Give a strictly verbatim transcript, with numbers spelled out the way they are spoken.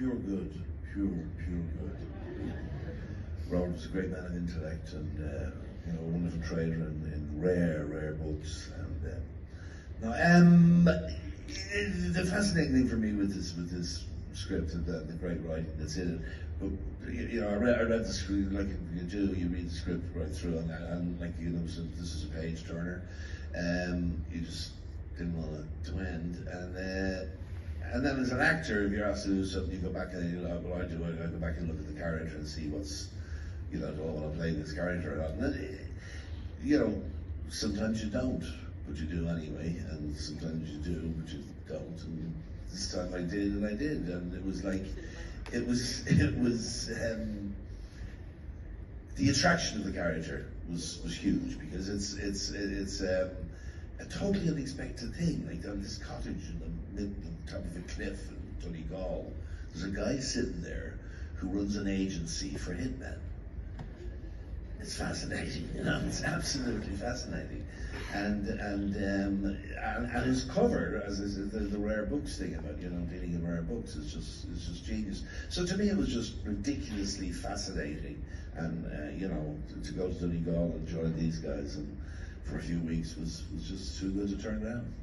pure good, pure, pure good. Rob was a great man of intellect and uh, you know, a wonderful trader in, in rare, rare books. And uh, now, um, the fascinating thing for me with this, with this script and the, the great writing that's in it. But you know, I read, I read the script like you do. You read the script right through, and, and like you know, so this is a page turner. Um, you just didn't want it to end, and uh, and then as an actor, if you're asked to do something, you go back and you know, well, I do it. I go back and look at the character and see what's, you know, do I want to play this character or not? And then, you know, sometimes you don't, but you do anyway, and sometimes you do, but you don't. And this time I did, and I did, and it was like. It was, it was, um, the attraction of the character was, was huge because it's, it's, it's um, a totally unexpected thing. Like on this cottage in the, mid, the top of a cliff in Donegal, there's a guy sitting there who runs an agency for hitmen. It's fascinating, you know, it's absolutely fascinating. And and um, and, and his cover, as I said, the, the rare books thing about, you know, dealing in rare books is just is just genius. So to me it was just ridiculously fascinating. And uh, you know, to, to go to Donegal and join these guys and for a few weeks was, was just too good to turn down.